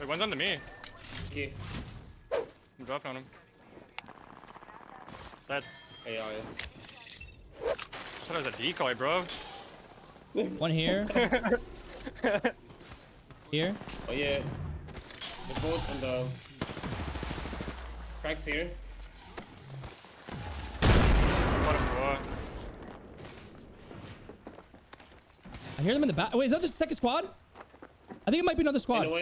Wait, one's under me. Okay. I'm dropping on him. That. Hey, oh, yeah. I thought it was a decoy, bro. One here. Here. Oh, yeah. The boat and the. Crack's here. What a block. I hear them in the back. Wait, is that the second squad? I think it might be another squad. No,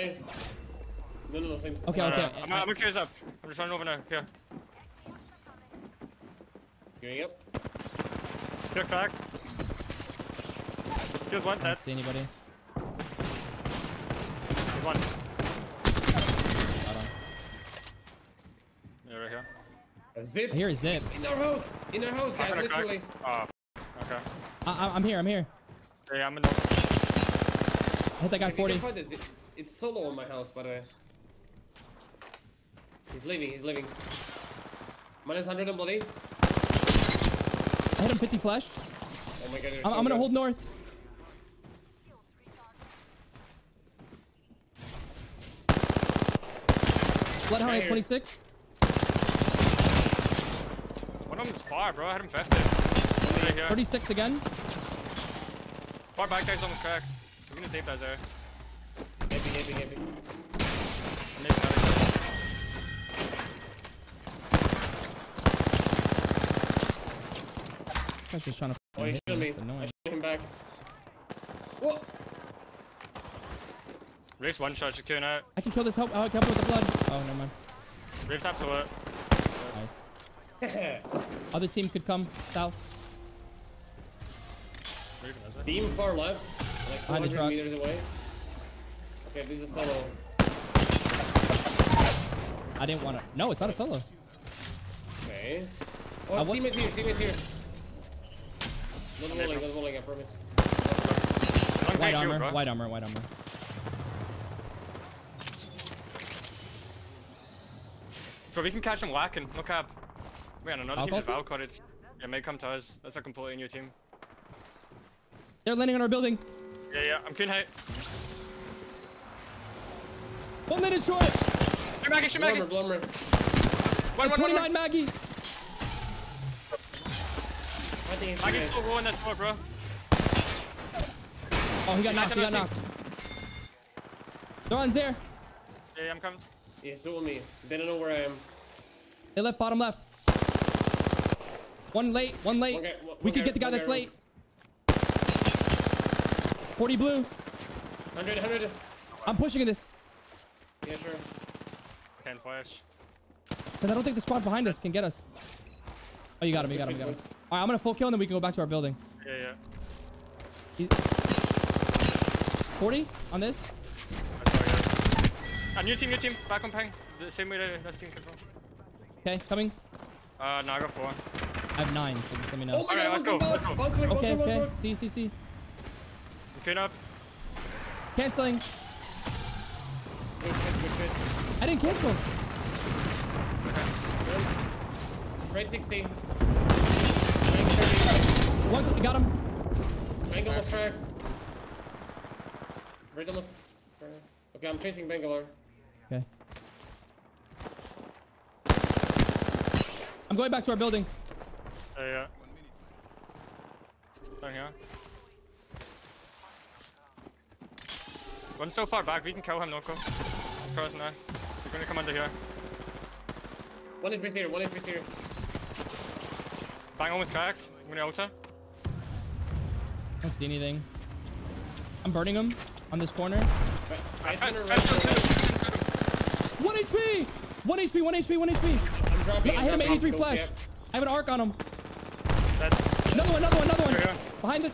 same. Okay, no, okay. No, no. I'm curious up. I'm just running over now. Here. Going up. Here, crack. Good one, that's. See anybody? Good one. Yeah, right here. A zip. I hear a zip. In our house, guys, literally. Crack. Oh, okay. I'm here. Hey, I'm in the. I hit that guy 40. It's solo in my house, by the way. He's leaving. Minus 100 and bloody. I hit him 50 flash. Oh my god, I'm gonna hold north. Bloodhound at 26. One of them's far, bro. I had him fasted. 36 again. Far back guys on the crack. We're gonna tape that there. Heavy. I'm just trying to. Oh, he shot me. I shot him back. What? Rave's one shot, she's killing out. I can kill this help. I can help with the blood. Oh, never mind. Rave taps a lot. Nice. Other team could come south. Team far left, like 400 meters away. Okay, this is a solo. I didn't want to. No, it's not a solo. Okay. Oh, teammate here. Not rolling, I promise. White armor. Bro, we can catch them whacking. No cap. Wait, on another team is Valk caught it. Yeah, may come to us. That's a completely new team. They're landing on our building. Yeah, I'm killing height. 1 minute short. Shoot Maggie. One, 29 one. Maggie. Maggie's still rolling that floor, bro. Oh, he got knocked. They're on Zare. Yeah, I'm coming. Yeah, do me. They don't know where I am. They left, bottom left. One late. We could get the guy that's late. 40 blue. 100. I'm pushing in this. Yeah, sure. Can't flash. Because I don't think the squad behind us can get us. Oh, you got him. Alright, I'm gonna full kill and then we can go back to our building. Yeah. 40 on this. New team. Back on ping. The same way that team came from. Okay, coming. No, I got 4. I have 9, so just let me know. Oh, alright, let's go. Okay. See. Clean up. Canceling. Good. I didn't cancel. Right 60. One, got him. Bangalore cracked. Okay, I'm chasing Bangalore. Okay. I'm going back to our building. Yeah. Down here. One's so far back, we can kill him, Noko. Cross now. They're gonna come under here. One is here. Bang on with cracks. I'm gonna ult her. I don't see anything. I'm burning him on this corner. Right. 1 HP! I hit him 83 flash. Yep. I have an arc on him. Another one.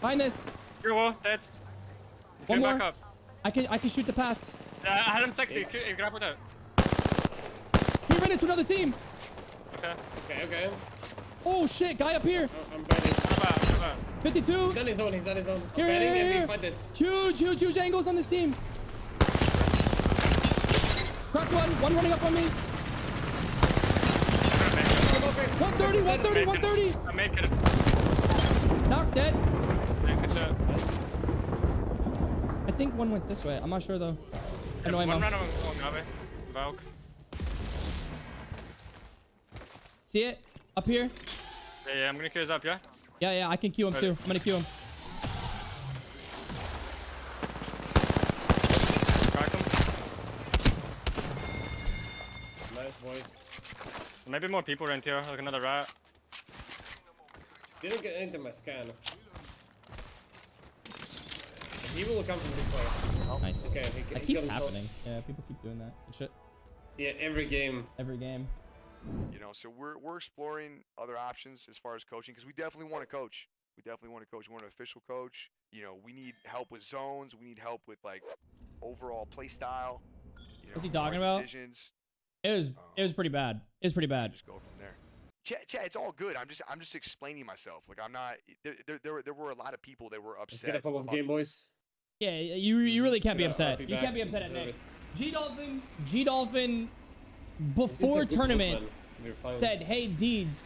Behind this. Your wall, dead. One more. Back up. I can shoot the path. I had him tech, he grappled out. He ran into another team! Okay. Oh shit, guy up here! Oh, I'm betting. 52! He's on his own. Here. Huge angles on this team! Cracked one running up on me! 130! I'm making it. Knocked dead. Take the shot. I think one went this way. I'm not sure though. I know one round on the other. Valk. See it? Up here? Yeah, yeah, I'm gonna queue his up, yeah? Yeah, yeah, I can queue him too. I'm gonna queue him. Crack him. Nice, boys. There might be more people around here, like another rat. Didn't get into my scan. He will come from this place. Oh, nice. Okay, he that keeps happening. Yeah, people keep doing that. Good shit. Yeah, every game. Every game. You know, so we're exploring other options as far as coaching, because we definitely want to coach. We definitely want to coach. We want an official coach. You know, we need help with zones. We need help with like overall play style. You know, what's he talking about? Decisions. It was pretty bad. It was pretty bad. Just go from there. Chat, it's all good. I'm just explaining myself. Like I'm not. There were a lot of people that were upset. Let's get up off the game, boys. Yeah, you really can't be upset. You can't be upset at Nick. G Dolphin. Before tournament said, hey Deeds,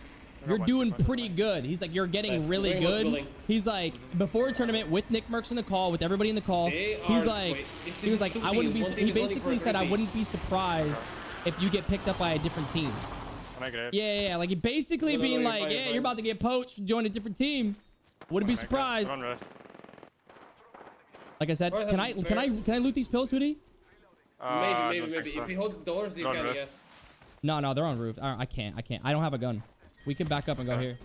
you're doing pretty good. He's like, you're getting really good. He's like, before tournament with Nick Mercs in the call, with everybody in the call, he's like, he was like, I wouldn't be, he basically said, I wouldn't be surprised if you get picked up by a different team. Yeah, like he basically being like, yeah, you're about to get poached, join a different team, wouldn't be surprised. Like I said, can I loot these pills, Hootie? Maybe. So. If we hold doors, you can, yes. No, they're on roof. I can't. I don't have a gun. We can back up and go here.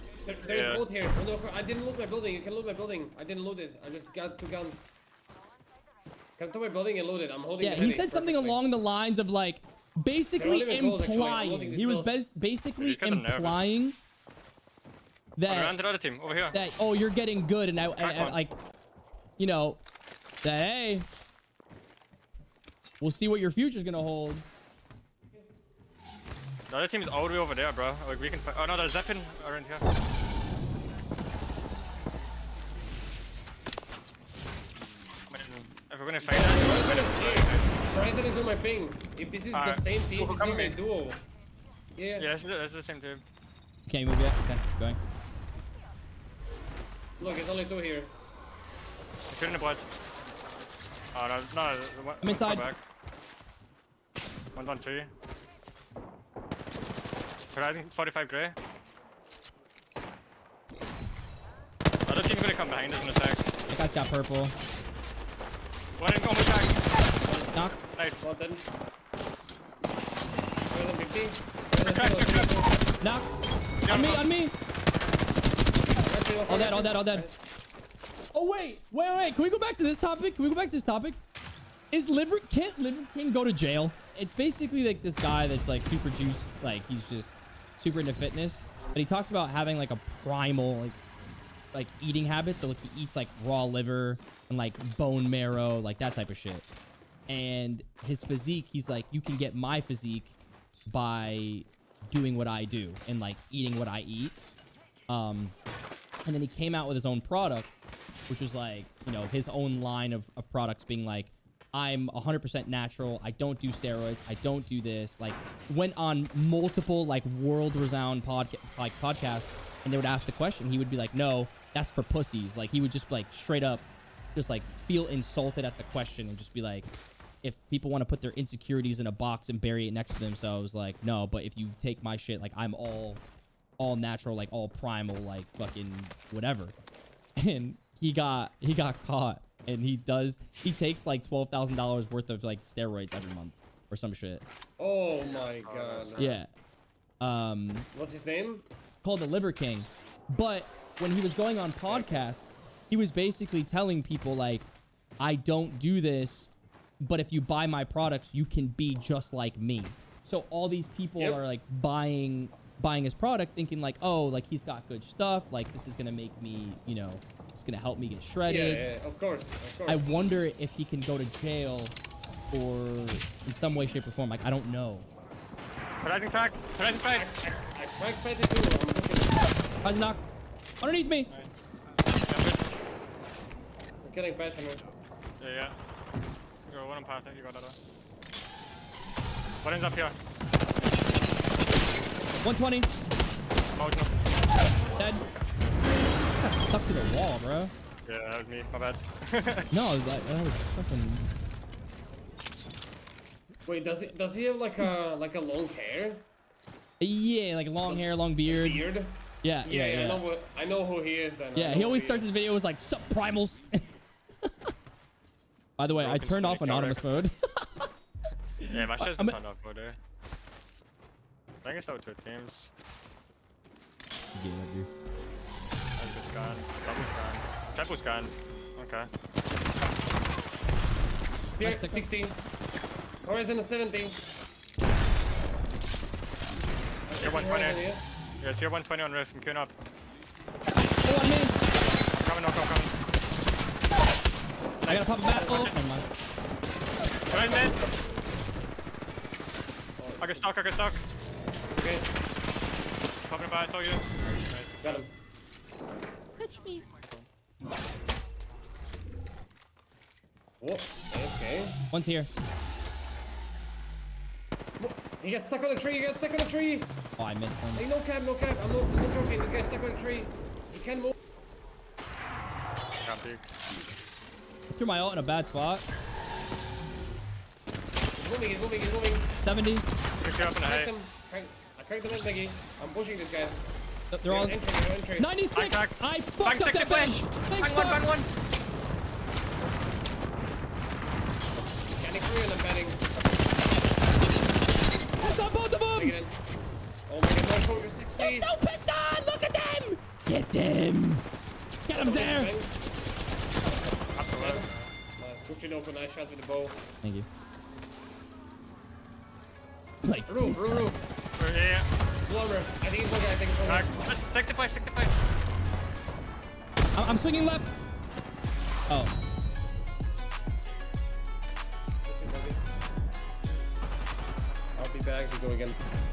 There's both here. Oh, no, I didn't loot my building. You can loot my building. I didn't loot it. I just got 2 guns. Come to my building and loot it. I'm holding. Yeah, he said something along the lines of like, basically implying. He was basically implying that oh, you're getting good, and I like, you know, that hey. We'll see what your future's gonna hold. The other team is all the way over there, bro. Like we can. Oh no, there's Zeppin around here. If we're gonna fight that, Horizon is on my ping. If this is the same team, it's not a duo. Yeah. Yeah, this is the same team. Can't move yet. Okay, going. Look, it's only 2 here. I'm shooting the blood. Oh no! I'm inside. Back. One's on 2. Horizon 45 gray. Other team's gonna come behind us in a sec. I got purple. One in combo tag. Knock. Nice. Well done. Knock. On me. All dead. Oh wait! Can we go back to this topic? Is Liver King go to jail? It's basically like this guy that's like super juiced, like he's just super into fitness, but he talks about having like a primal like eating habit. So like he eats like raw liver and like bone marrow, like that type of shit. And his physique, he's like, you can get my physique by doing what I do and like eating what I eat. And then he came out with his own product, which was like, you know, his own line of products being like, I'm 100% natural. I don't do steroids. I don't do this. Like, went on multiple like world-renowned podcasts, and they would ask the question. He would be like, no, that's for pussies. Like, he would just like straight up, just like feel insulted at the question and just be like, if people want to put their insecurities in a box and bury it next to themselves, like, no. But if you take my shit, like, I'm all natural, like all primal, like fucking whatever. And he got caught, and he takes like $12,000 worth of like steroids every month or some shit. Oh my god. Yeah. What's his name? Called the Liver King. But when he was going on podcasts, he was basically telling people like, I don't do this, but if you buy my products, you can be just like me. So all these people are like buying his product, thinking like, oh, like he's got good stuff, like this is gonna make me, you know, it's gonna help me get shredded. Yeah, of course. I wonder if he can go to jail or in some way, shape, or form. Like, I don't know. I was knocked underneath me. I'm getting bad from you. Yeah. You got one on path, you got that one. What ends up here? 120. Dead. Stuck to the wall, bro. Yeah, that was me, my bad. No, that was fucking... Wait, does he have like a long hair? Yeah, like long hair, long beard. Beard? Yeah, yeah. I know who he is then. Yeah, he always starts his videos like, sup primals. By the way, I turned off anonymous mode. Yeah, my shit's turned off mode. I think it's out 2 teams. Yeah, dude. That's gone. Double's gone. Okay. There, 16. Horizon is 17. Tier 120. Yeah, tier 120 on roof. I'm queuing up. Oh, I'm in. Coming. Nice. I gotta pop a bat. Oh, never mind. Right, man. I got stuck. Okay. Popping a bat, it's all you. Right. Got him. Touch me. Whoa. Okay. One's here. He got stuck on a tree. Oh, I missed him. Hey, no cap. I'm not joking. This guy's stuck on a tree. He can move. Copy. I threw my ult in a bad spot. He's moving. 70. Pick you up in a high. I cracked him in, Ziggy. I'm pushing this guy. They're all... entry. 96! I fucked up that bench! Bang one! Canning through and I'm banning. That's on both of them! Oh my god, no, 16! They're so pissed on! Look at them! Get them there! Up the road. Scooping open, nice shot with the bow. Thank you. Like roof. Yeah. Blubber. I think he's okay. Sectify. I'm swinging left. Oh. I'll be back to go again.